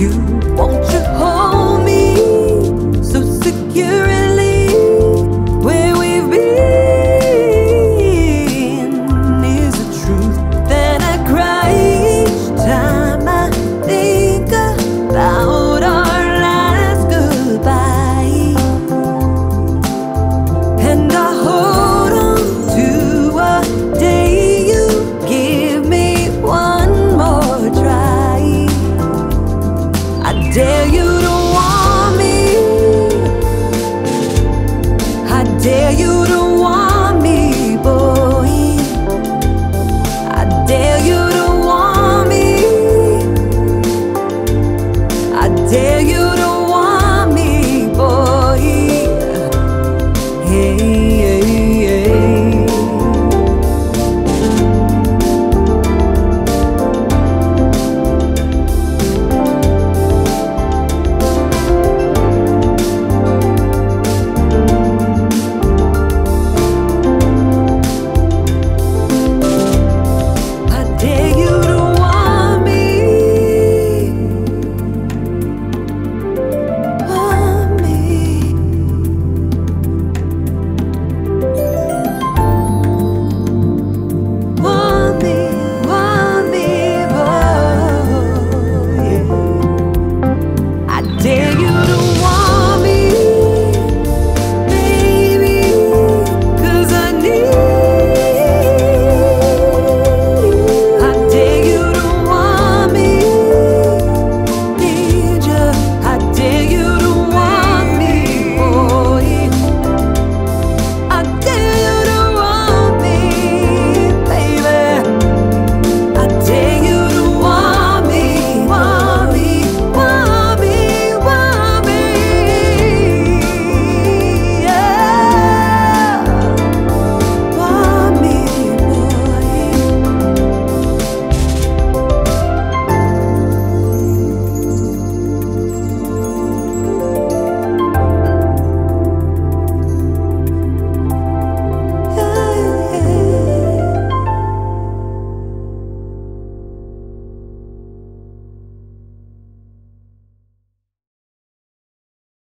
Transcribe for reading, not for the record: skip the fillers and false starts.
you. Won't you hold me so securely where we've been? Is the truth that I cry each time I think about our last goodbye? And I hold on to a day you give me one more try. I dare you to want me. I dare you.